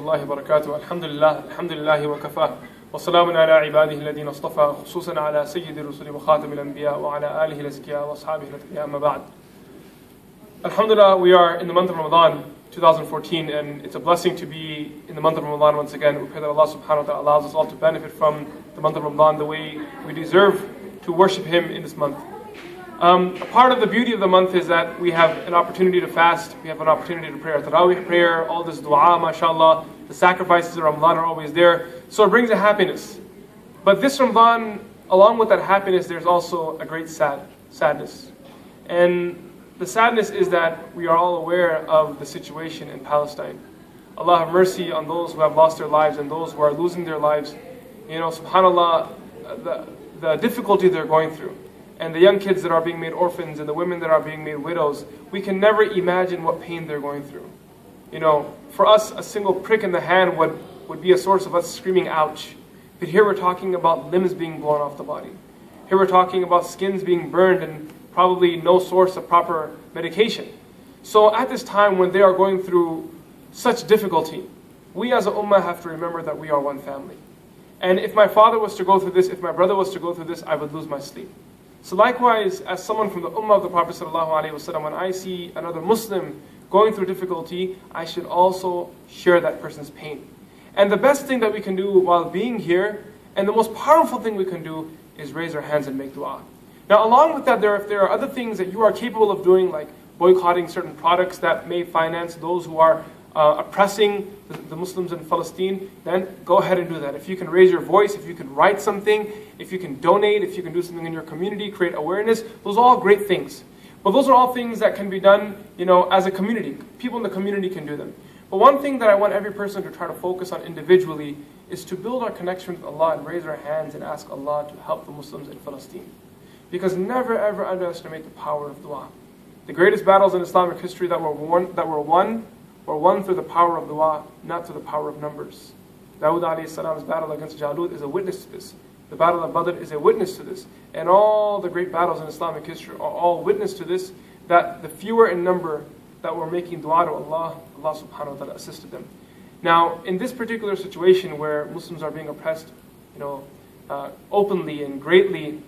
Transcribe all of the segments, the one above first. الله وبركاته الحمد لله الحمد لله وكفاه والسلام على عباده الذين اصطفى خصوصا على سيد الرسل وخاتم الأنبياء وعلى آله الأزكياء وأصحابه الأتقياء أما بعد. Alhamdulillah, we are in the month of Ramadan 2014, and it's a blessing to be in the month of Ramadan once again. We pray that Allah subhanahu wa ta'ala allows us all to benefit from the month of Ramadan the way we deserve to worship Him in this month. A part of the beauty of the month is that we have an opportunity to fast, we have an opportunity to pray our Taraweeh prayer, all this dua, mashallah, the sacrifices of Ramadan are always there, so it brings a happiness. But this Ramadan, along with that happiness, there's also a great sadness. And the sadness is that we are all aware of the situation in Palestine. Allah have mercy on those who have lost their lives and those who are losing their lives. You know, SubhanAllah, the difficulty they're going through. And the young kids that are being made orphans and the women that are being made widows, we can never imagine what pain they're going through. You know, for us, a single prick in the hand would be a source of us screaming, ouch. But here we're talking about limbs being blown off the body. Here we're talking about skins being burned and probably no source of proper medication. So at this time when they are going through such difficulty, we as an ummah have to remember that we are one family. And if my father was to go through this, if my brother was to go through this, I would lose my sleep. So likewise, as someone from the ummah of the Prophet ﷺ, when I see another Muslim going through difficulty, I should also share that person's pain. And the best thing that we can do while being here, and the most powerful thing we can do, is raise our hands and make dua. Now along with that, if there are other things that you are capable of doing, like boycotting certain products that may finance those who are oppressing the Muslims in Palestine, then go ahead and do that. If you can raise your voice, if you can write something, if you can donate, if you can do something in your community, create awareness, those are all great things. But those are all things that can be done, you know, as a community. People in the community can do them. But one thing that I want every person to try to focus on individually is to build our connection with Allah and raise our hands and ask Allah to help the Muslims in Palestine. Because never ever underestimate the power of dua. The greatest battles in Islamic history that were won through the power of dua, not through the power of numbers. Dawud alayhi salam's battle against Jalud is a witness to this. The battle of Badr is a witness to this. And all the great battles in Islamic history are all witness to this, that the fewer in number that were making dua to Allah, Allah subhanahu wa ta'ala assisted them. Now, in this particular situation where Muslims are being oppressed, you know, openly and greatly,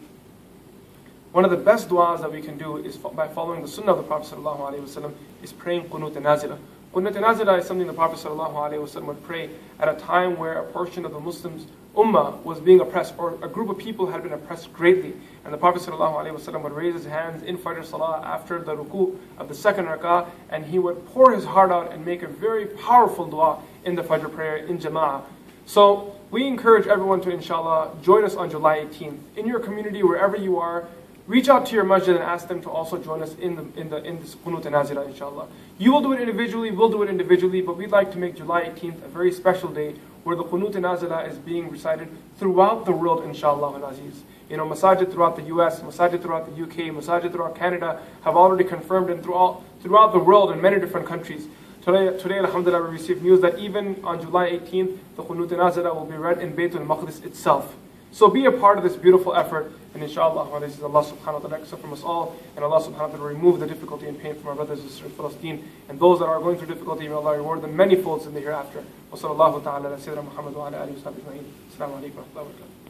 one of the best du'as that we can do is by following the sunnah of the Prophet ﷺ is praying Qunut al-Nazilah. Qunut al-Nazilah is something the Prophet ﷺ would pray at a time where a portion of the Muslims' ummah was being oppressed, or a group of people had been oppressed greatly. And the Prophet ﷺ would raise his hands in Fajr Salah after the ruku' of the second raka'ah, and he would pour his heart out and make a very powerful du'a in the Fajr prayer in jama'ah. So we encourage everyone to, inshallah, join us on July 18th. In your community, wherever you are, reach out to your masjid and ask them to also join us in this Qunut al-Nazilah, inshallah. You will do it individually, we'll do it individually, but we'd like to make July 18th a very special day where the Qunut al-Nazilah is being recited throughout the world, inshallah al-Aziz. You know, masajid throughout the US, masajid throughout the UK, masajid throughout Canada have already confirmed, and throughout the world in many different countries. Today, alhamdulillah, we received news that even on July 18th, the Qunut al-Nazilah will be read in Baytul Maqdis itself. So be a part of this beautiful effort, and inshallah, this is Allah subhanahu wa ta'ala accept from us all, and Allah subhanahu wa ta'ala remove the difficulty and pain from our brothers and sisters in Palestine, and those that are going through difficulty, may Allah reward them many folds in the hereafter. Wa sallallahu ta'ala ala sayyidina Muhammad wa ala alihi wa sahbihi ajma'in. Assalamu alaikum wa rahmatullahi wa barakatuh.